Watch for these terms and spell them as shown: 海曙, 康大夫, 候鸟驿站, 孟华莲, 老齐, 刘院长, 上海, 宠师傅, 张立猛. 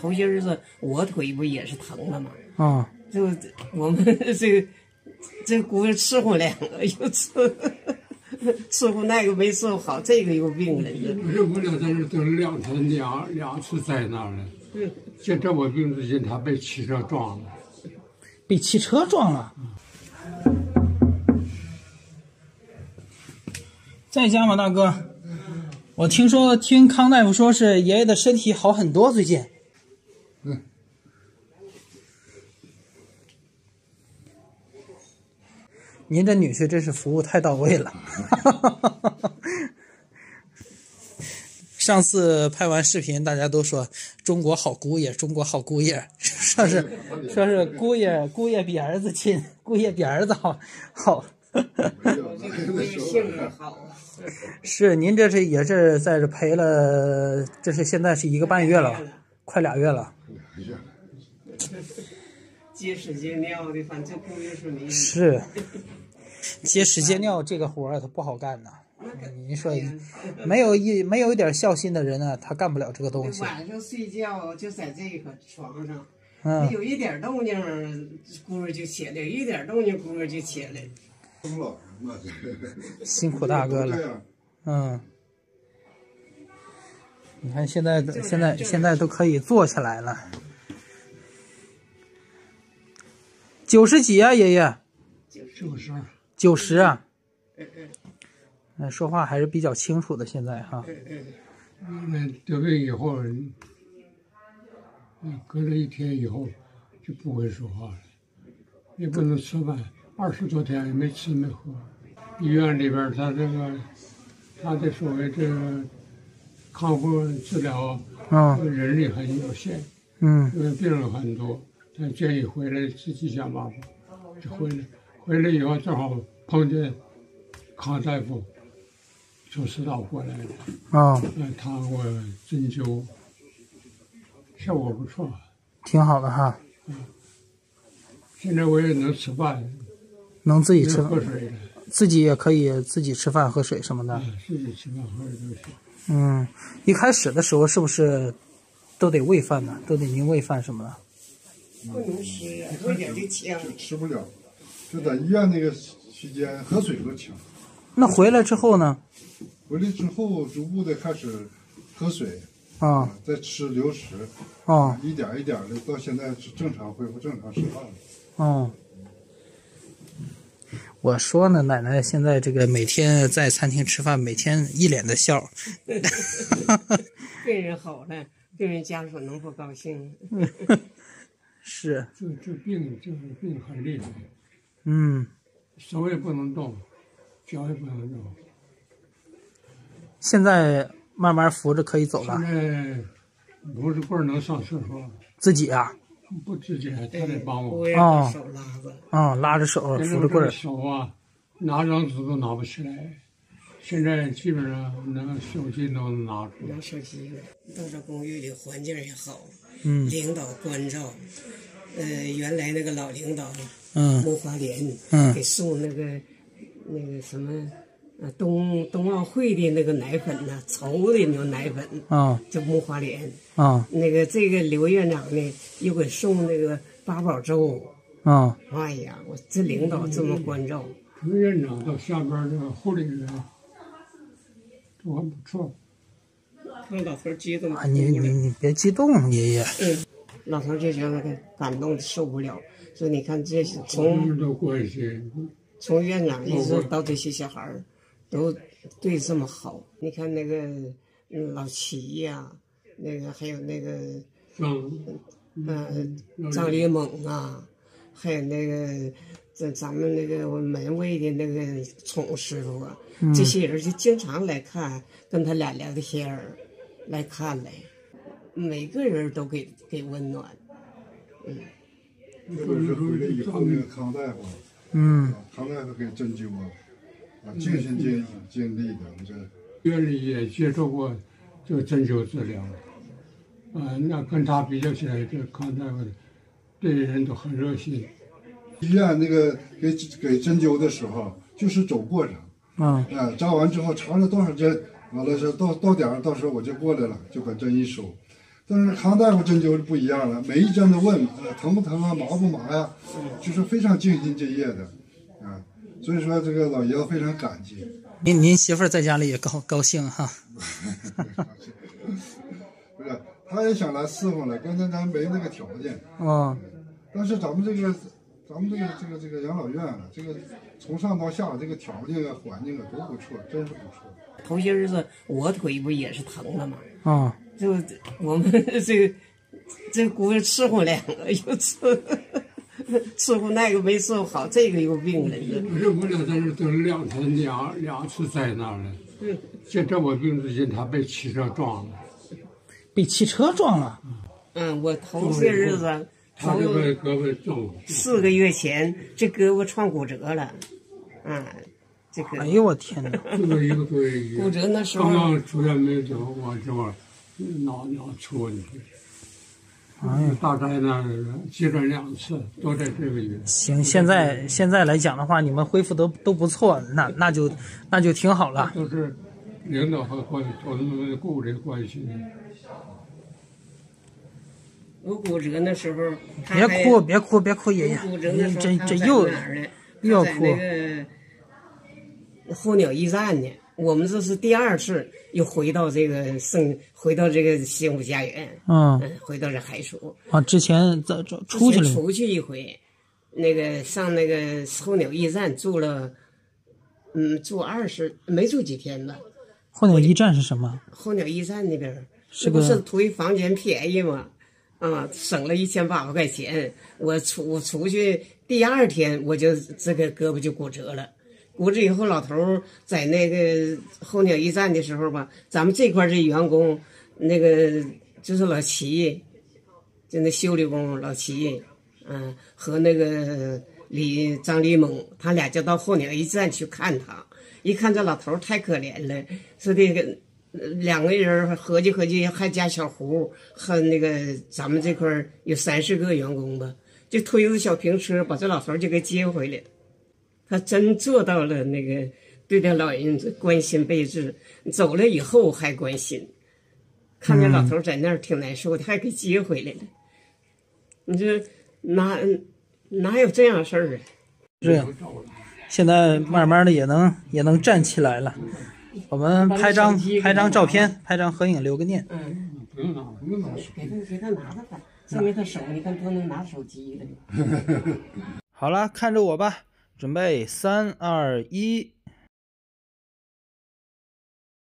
头些日子我腿不也是疼了吗？啊，就我们这姑娘伺候两个，又伺候那个没伺候好，这个又病了。不是我俩在这都两次灾难了。嗯，就在我病之前，他被汽车撞了。被汽车撞了。在家吗，大哥？我听康大夫说是爷爷的身体好很多，最近。嗯。您这女婿真是服务太到位了。上次拍完视频，大家都说中国好姑爷，中国好姑爷，说是姑爷比儿子亲，姑爷比儿子好。性格好啊！是您这是也是在这陪了，这是现在是1个半月了，快2月了。接屎接尿的，反正姑爷是没。是，接屎接尿这个活儿他不好干呐。您说，没有一点孝心的人啊，他干不了这个东西。晚上睡觉就在这个床上。嗯，有一点动静，姑爷就起来；一点动静，姑爷就起来。辛苦大哥了，嗯。你看现在都可以坐起来了。90几啊，爷爷？90。90啊。说话还是比较清楚的，现在哈。得病以后，隔了1天以后就不会说话了，也不能吃饭。20多天也没吃没喝，医院里边他的所谓这个康复治疗啊，人力很有限，嗯，因为病人很多，他建议回来自己想办法，就回来以后正好碰见康大夫从石岛过来的啊，他给我针灸，效果不错，挺好的哈，嗯，现在我也能吃饭。能自己吃饭，自己也可以自己吃饭喝水什么的。自己吃饭喝水都行。嗯，一开始的时候是不是都得喂饭呢？都得您喂饭什么的？不能吃，有点就呛。吃不了，就在医院那个期间喝水都呛。那回来之后呢？回来之后逐步的开始喝水啊，再吃流食啊，一点一点的到现在是正常恢复正常吃饭了。哦。我说呢，奶奶现在这个每天在餐厅吃饭，每天一脸的笑。病人好了，病人家属能不高兴？是。这病很厉害。嗯。手也不能动，脚也不能动。现在慢慢扶着可以走了。现在不是棍儿能上厕所。自己啊。不直接，他得帮我。啊，拉着手，扶着棍儿。手啊，拿张纸都拿不起来。现在基本上能手机都能拿出来。拿手机到这公寓里，环境也好，嗯，领导关照，原来那个老领导，嗯，孟华莲，嗯，给送那个什么。冬奥会的那个奶粉呢，稠的那种奶粉啊，叫木花莲啊。那个这个刘院长呢，又给送那个八宝粥啊。哎呀，我这领导这么关照。刘院长到下边这个护理员，都还不错。让老头激动啊！你别激动，爷爷。嗯，老头就觉得感动受不了，说你看这是从院长一直到这些小孩儿。都对这么好，你看那个老齐呀、啊，那个还有那个张立猛啊，还有那个咱们那个我门卫的那个宠师傅啊，这些人就经常来看，跟他俩聊天儿，来看来，每个人都给温暖，嗯。就是回来以后那个康大夫，嗯，康大夫给针灸啊。尽心尽力的，这院里也接受过这个针灸治疗，那跟他比较起来，这康大夫对人都很热心。医院那个给针灸的时候，就是走过程，扎完之后查了多少针，完了是到点儿，到时候我就过来了，就把针一收。但是康大夫针灸不一样了，每一针都问疼不疼啊，麻不麻呀、啊，就是非常尽心尽业的啊。所以说这个老爷子非常感激。您媳妇在家里也高兴哈。不是，她也想来伺候了，刚才咱没那个条件。哦。但是咱们这个养老院啊，这个从上到下这个条件啊、环境啊都不错，真是不错。头些日子我腿不也是疼了吗？啊、哦，就我们这姑娘伺候两个，又伺候那个没伺候好，这个又病了。我俩在这都2天两次在那了。嗯，现在我病至今，他被汽车撞了。被汽车撞了？嗯，我头些日子。他这个胳膊肿，4个月前这胳膊撞骨折了，啊，这个。哎呦我天哪！这个一个多月。骨折那时候。刚刚出院没久，我这会儿脑出问题。哎呀，大概呢接着2次，都在这个月。行，现在来讲的话，你们恢复都不错，那就挺好了。都是领导和同雇的关系。我骨折那时候，别哭，爷爷，这又要哭。候鸟驿站呢，我们这是第2次又回到这个幸福家园。嗯，回到这海曙。啊，之前在出去了。出去一回，那个上那个候鸟驿站住了，住没住几天吧。候鸟驿站是什么？候鸟驿站那边是不是图房间便宜吗？啊，省了1800块钱。我出去第2天，我就这个胳膊就骨折了。骨折以后，老头在那个候鸟驿站的时候吧，咱们这块这员工，那个就是老齐，就那修理工老齐，啊，和那个张立猛，他俩就到候鸟驿站去看他。一看这老头太可怜了，说这个。两个人合计，还加小胡和那个咱们这块有30个员工吧，就推着小平车把这老头就给接回来。他真做到了那个对待老人关心备至，走了以后还关心。看见老头在那儿挺难受的，还给接回来了。你说哪有这样事儿啊？是，现在慢慢的也能站起来了。我们拍张照片，拍张合影留个念。嗯，不用拿，不用拿，给他拿着吧，证明他手，你看都能拿手机了。好了，看着我吧，准备3、2、1。